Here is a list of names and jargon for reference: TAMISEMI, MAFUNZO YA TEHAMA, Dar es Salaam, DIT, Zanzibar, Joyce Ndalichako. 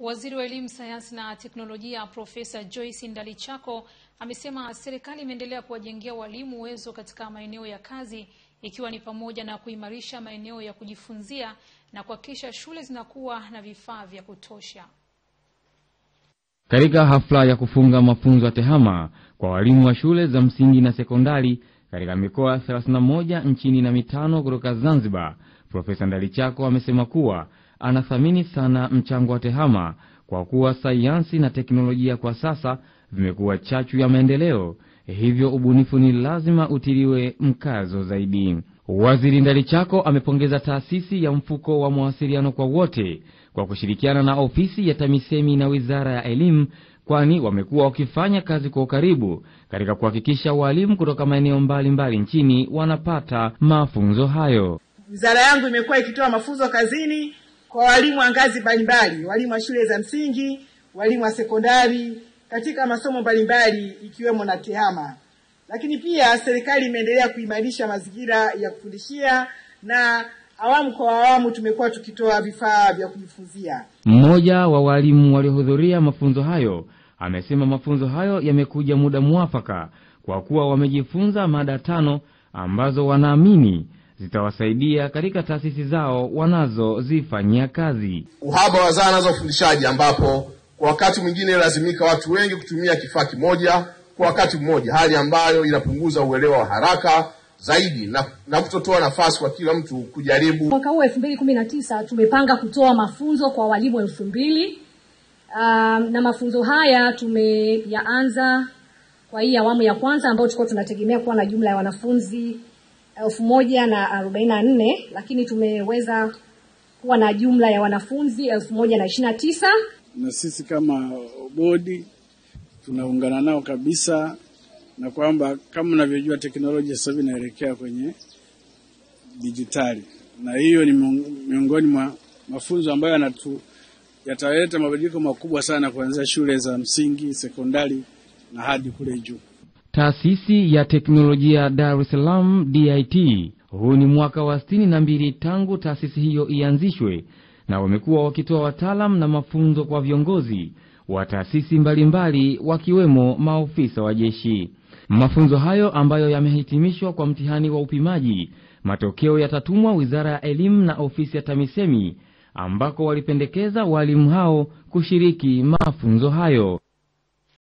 Waziri wa Elimu, Sayansi na Teknolojia Profesa Joyce Ndalichako amesema serikali imeendelea kuwajengea walimu uwezo katika maeneo ya kazi ikiwa ni pamoja na kuimarisha maeneo ya kujifunzia na kuhakikisha shule zinakuwa na vifaa vya kutosha. Katika hafla ya kufunga mafunzo ya tehama kwa walimu wa shule za msingi na sekondari katika mikoa 31 nchini na 5 kutoka Zanzibar, Profesa Ndalichako amesema kuwa anathamini sana mchango wa tehama kwa kuwa sayansi na teknolojia kwa sasa vimekuwa chachu ya maendeleo, hivyo ubunifu ni lazima utiliwe mkazo zaidi. Waziri Ndalichako amepongeza taasisi ya mfuko wa mawasiliano kwa wote kwa kushirikiana na ofisi ya TAMISEMI na Wizara ya Elimu, kwani wamekuwa wakifanya kazi kwa karibu katika kuhakikisha walimu kutoka maeneo mbalimbali nchini wanapata mafunzo hayo. Wizara yangu imekuwa ikitoa mafunzo kazini kwa walimu wa ngazi mbalimbali, walimu wa shule za msingi, walimu wa sekondari, katika masomo mbalimbali ikiwemo na tehama. Lakini pia serikali imeendelea kuimarisha mazingira ya kufundishia na awamu kwa awamu tumekuwa tukitoa vifaa vya kujifunzia. Mmoja wa walimu waliohudhuria mafunzo hayo amesema mafunzo hayo yamekuja muda mwafaka kwa kuwa wamejifunza mada 5 ambazo wanaamini zitawasaidia katika taasisi zao wanazozifanyia kazi. Uhaba wa zana za ufundishaji ambapo kwa wakati mwingine lazimika watu wengi kutumia kifaa kimoja kwa wakati mmoja, hali ambayo inapunguza uelewa wa haraka zaidi na kutotoa nafasi kwa kila mtu kujaribu. Mwaka huu 2019 tumepanga kutoa mafunzo kwa walimu 2000 na mafunzo haya tumeyaanza kwa hii awamu ya kwanza ambayo tulikuwa tunategemea kuwa na jumla ya wanafunzi 1044, lakini tumeweza kuwa na jumla ya wanafunzi 1029. Na sisi kama bodi tunaungana nao kabisa na kwamba kama unavyojua teknolojia sasa inaelekea kwenye digitali, na hiyo ni miongoni mwa mafunzo ambayo yataleta mabadiliko makubwa sana kuanzia shule za msingi, sekondari na hadi kule juu. Taasisi ya Teknolojia Dar es Salaam DIT, huu ni mwaka wa 62 tangu taasisi hiyo ianzishwe, na wamekuwa wakitoa wataalamu na mafunzo kwa viongozi wa taasisi mbalimbali wakiwemo maofisa wa jeshi. Mafunzo hayo ambayo yamehitimishwa kwa mtihani wa upimaji, matokeo yatatumwa Wizara ya Elimu na ofisi ya TAMISEMI ambako walipendekeza walimu hao kushiriki mafunzo hayo.